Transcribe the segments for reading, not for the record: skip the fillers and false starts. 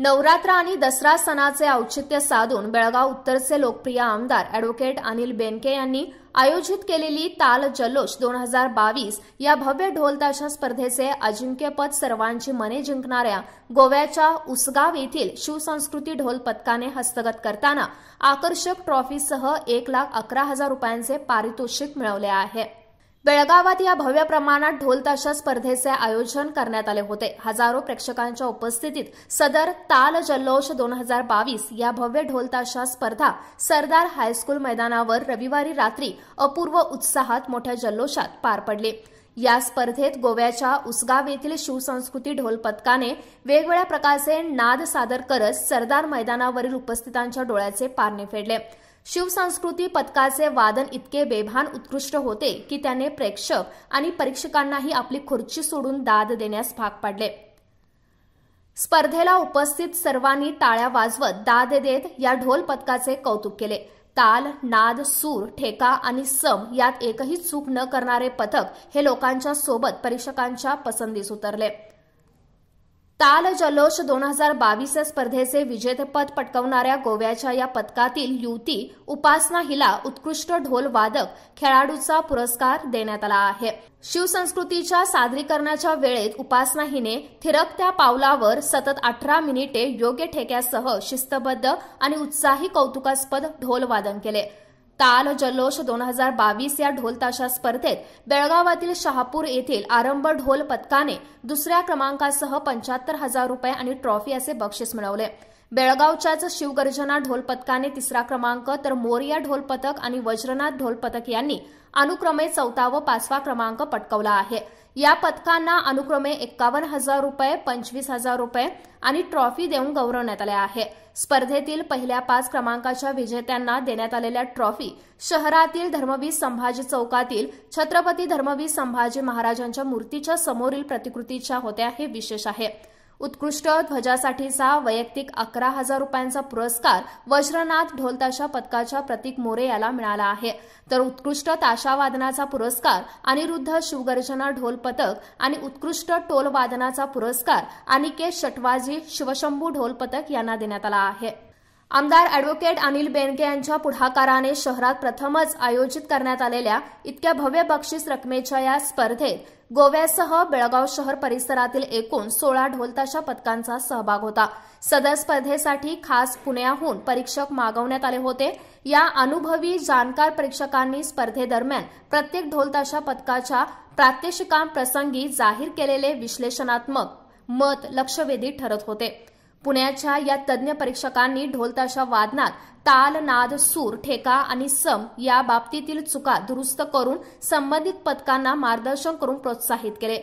नवरात्र आणि दसरा सणाचे औचित्य साधून बेळगाव उत्तरचे लोकप्रिय आमदार ॲडव्होकेट अनिल बेनके यांनी आयोजित केलेली ताल जल्लोष 2022 या भव्य ढोलताशा स्पर्धेचे अजिंक्यपद सर्वांची मने जिंकणाऱ्या गोव्याच्या उसगाव येथील शिवसंस्कृती ढोल पथकाने हस्तगत करताना आकर्षक ट्रॉफीसह 1,11,000 रुपयांचे पारितोषिक मिळवले आहे। बेळगावात या भव्य प्रमाणात ढोलताशा स्पर्धेचे आयोजन करण्यात आले होते। हजारो प्रेक्षकांच्या उपस्थितीत सदर ताल जल्लोष 2022 या भव्य ढोलताशा स्पर्धा सरदार हायस्कूल मैदानावर रविवारी रात्री अपूर्व उत्साहात मोठ्या जल्लोषात पार पडले। या स्पर्धेत गोव्याच्या उसगाव येथील शिवसंस्कृती ढोल पथकाने वेगवेगळ्या प्रकारचे नाद सादर करत सरदार मैदानावरील उपस्थितांच्या डोळ्याचे पारणे फेडले। शिवसंस्कृती पथकाचे वादन इतके बेभान उत्कृष्ट होते की त्याने प्रेक्षक आणि परीक्षकांनाही आपली खुर्ची सोडून दाद देण्यास भाग पाडले। स्पर्धेला उपस्थित सर्वांनी टाळ्या वाजवत दाद देत या ढोल पथकाचे कौतुक केले। ताल, नाद, सूर, ठेका आणि सम यात एकही चूक न करणारे पथक हे लोकांच्या सोबत परीक्षकांच्या पसंतीस उतरले। ताल जल्लोष 2022 या स्पर्धेचे विजेतेपद पटकावणाऱ्या गोव्याच्या या पथकातील युवती उपासना हिला उत्कृष्ट ढोल वादक खेळाडूचा पुरस्कार देण्यात आला आहे। शिवसंस्कृतीच्या सादरीकरणाच्या वेळेत उपासना हिने थिरकत्या पावलावर सतत 18 मिनिटे योग्य ठेक्यासह शिस्तबद्ध आणि उत्साही कौतुकास्पद ढोल वादन केले। ताल जल्लोष 2022 या ढोलताशा स्पर्धेत बेळगावातील शहापूर येथील आरंभ ढोल पथकाने दुसऱ्या क्रमांकासह 75,000 रुपये आणि ट्रॉफी असे बक्षीस मिळवले। बेळगावच्याच शिव गर्जना ढोल पथकाने तिसरा क्रमांक तर मोर्या ढोल पथक आणि वज्रनाथ ढोल पथक यांनी अनुक्रमे 4था व 5वा क्रमांक पटकावला आहे। या पथकांना अनुक्रमे 51,000 रुपये, 25,000 रुपये आणि ट्रॉफी देऊन गौरवण्यात आले आहे। स्पर्धेतील पहिल्या 5 क्रमांकाच्या विजेत्यांना देण्यात आलेल्या ट्रॉफी शहरातील धर्मवीर संभाजी चौकातील छत्रपती धर्मवीर संभाजी महाराजांच्या मूर्तीच्या समोरील प्रतिकृतीच्या होत्या, हे विशेष आहे। उत्कृष्ट ध्वजासाठीचा वैयक्तिक 11,000 रुपयांचा पुरस्कार वज्रनाथ ढोलताशा पथकाच्या प्रतीक मोरे याला मिळाला आहे, तर उत्कृष्ट ताशावादनाचा पुरस्कार अनिरुद्ध शिवगर्जना ढोल पथक आणि उत्कृष्ट टोलवादनाचा पुरस्कार अनिकेत शटवाजी शिवशंभू ढोल पथक यांना देण्यात आला आहे। आमदार ॲडव्होकेट अनिल बेनके यांच्या पुढाकाराने शहरात प्रथमच आयोजित करण्यात आलेल्या इतक्या भव्य बक्षीस रकमेच्या या स्पर्धेत गोव्यासह बेळगाव शहर परिसरातील एकूण 16 ढोलताशा पथकांचा सहभाग होता। सदर स्पर्धेसाठी खास पुण्याहून परीक्षक मागवण्यात आले होते। या अनुभवी जाणकार परीक्षकांनी स्पर्धेदरम्यान प्रत्येक ढोलताशा पथकाच्या प्रात्यक्षिकांप्रसंगी जाहीर केलेले विश्लेषणात्मक मत लक्षवेधी ठरत होते। पुण्याच्या या तज्ज्ञ परीक्षकांनी ढोलताशा वादनात ताल, नाद, सूर, ठेका आणि सम या बाबतीतील चुका दुरुस्त करून संबंधित पथकांना मार्गदर्शन करून प्रोत्साहित केले।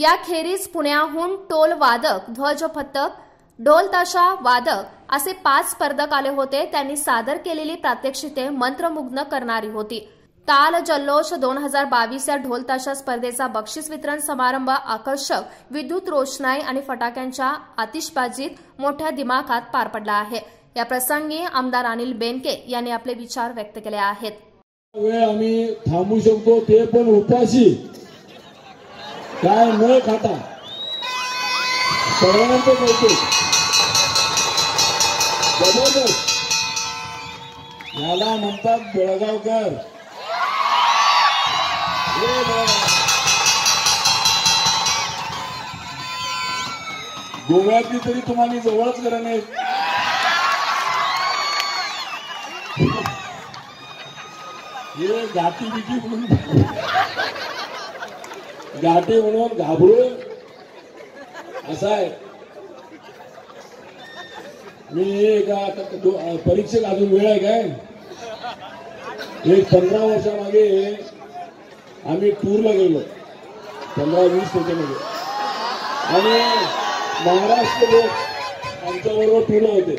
याखेरीज पुण्याहून टोल वादक, ध्वजपथक, ढोल ताशा वादक असे 5 स्पर्धक आले होते। त्यांनी सादर केलेली प्रात्यक्षिके मंत्रमुग्ध करणारी होती। ताल जल्लोष 2022 या ढोल ताशा स्पर्धेचा बक्षीस वितरण समारंभ आकर्षक विद्युत रोषणाई आणि फटाक्यांच्या आतिषबाजीत मोठ्या दिमाखात पार पडला आहे। या प्रसंगी आमदार अनिल बेनके यांनी आपले विचार व्यक्त केले आहेत। वे आम्ही थांबू शकतो ते पण उपाशी काय न खाता परंतु याला म्हणतात बेळगावकर। गोव्यातली तरी तुम्हाला जवळच घर नाही। ये गाठी म्हणून घाबरून असा आहे। मी परीक्षेला अजून वेळ आहे काय? एक 15 वर्षांमागे आम्ही टूरला गेलो, 15-20 वर्षांमागे, आणि महाराष्ट्र लोक आमच्याबरोबर टूरला होते।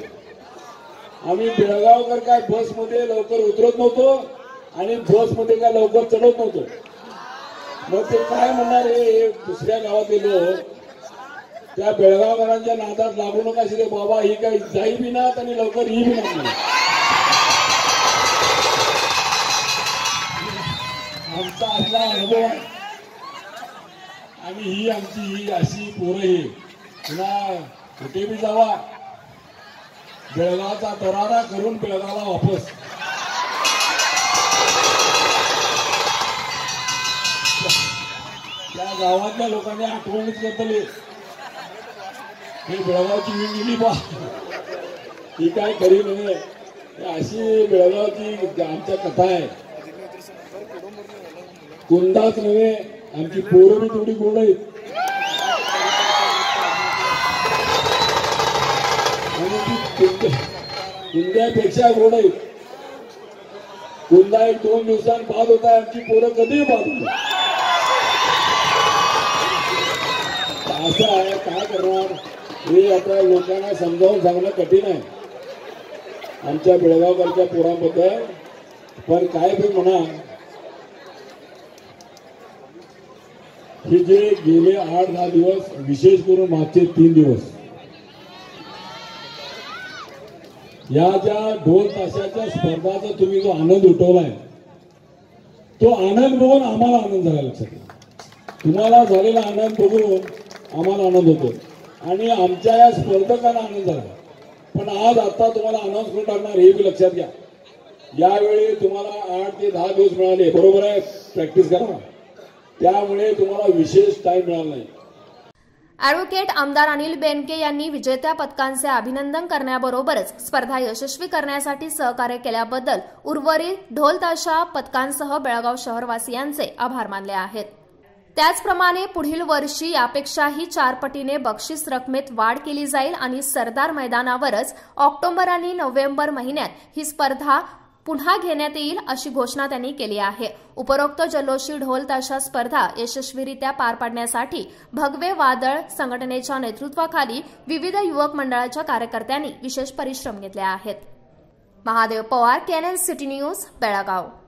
आम्ही बेळगावकर काय बसमध्ये लवकर उतरत नव्हतो आणि बसमध्ये काय लवकर चढत नव्हतो। मग ते काय म्हणणार, हे दुसऱ्या गावातील लोक त्या बेळगावकरांच्या नादात लागू नका। श्री बाबा ही काही जाई बी नात आणि लवकर ही बी नात। आमचा असला अनुभव आणि ही आमची ही अशी पोरं ही पुन्हा कुठे बी जावा, बेळगावचा दरारा करून बेळगावला वापस। त्या गावातल्या लोकांनी आठवणच करतली बेळगावची विण गेली बा, ही काय खरी नाही। अशी बेळगावची आमच्या कथा आहे। कोंडाच नव्हे, आमची पोरं बी तेवढी गोड आहेत। कुंड्यापेक्षा गोड आहेत। कुंडा एक 2 दिवसांत बाद होता, आमची पोरं कधीही बाद होतात। असं आहे, काय करणार। हे आता लोकांना समजावून सांगणं कठीण आहे आमच्या बेळगावकरच्या पोरांबद्दल। पण काय बी म्हणा, हे जे गेले 8-10 दिवस, विशेष करून मागचे 3 दिवस, या ज्या ढोल ताशाच्या स्पर्धाचा तुम्ही जो आनंद उठवलाय, तो आनंद बघून आम्हाला आनंद झाला। लक्षात तुम्हाला झालेला आनंद बघून आम्हाला आनंद होतो आणि आमच्या या स्पर्धकांना आनंद झाला। पण आज आता तुम्हाला अनाऊन्स करून टाकणार, हे बी लक्षात घ्या। यावेळी तुम्हाला 8 ते 10 दिवस मिळाले, बरोबर आहे, प्रॅक्टिस करा, त्यामुळे तुम्हाला विशेष टाइम मिळाला नाही। ॲडव्होकेट आमदार अनिल बेनके यांनी विजेत्या पदकांचे अभिनंदन करण्याबरोबरच स्पर्धा यशस्वी करण्यासाठी सहकार्य केल्याबद्दल उर्वरित ढोल ताशा पदकांसह बेळगाव शहरवासियांचे आभार मानले आहेत। त्याचप्रमाणे पुढील वर्षी यापेक्षाही 4 पटीने बक्षीस रकमेत वाढ केली जाईल आणि सरदार मैदानावरच ऑक्टोबर आणि नोव्हेंबर महिन्यात ही स्पर्धा पुन्हा घेण्यात येईल अशी घोषणा त्यांनी केली आहे। उपरोक्त जल्लोषी ढोल ताशा स्पर्धा यशस्वीरित्या पार पाडण्यासाठी भगवे वादळ संघटनेच्या नेतृत्वाखाली विविध युवक मंडळाच्या कार्यकर्त्यांनी विशेष परिश्रम घेतले आहेत। Mahadev Pawar, Canon city news, Belgaum.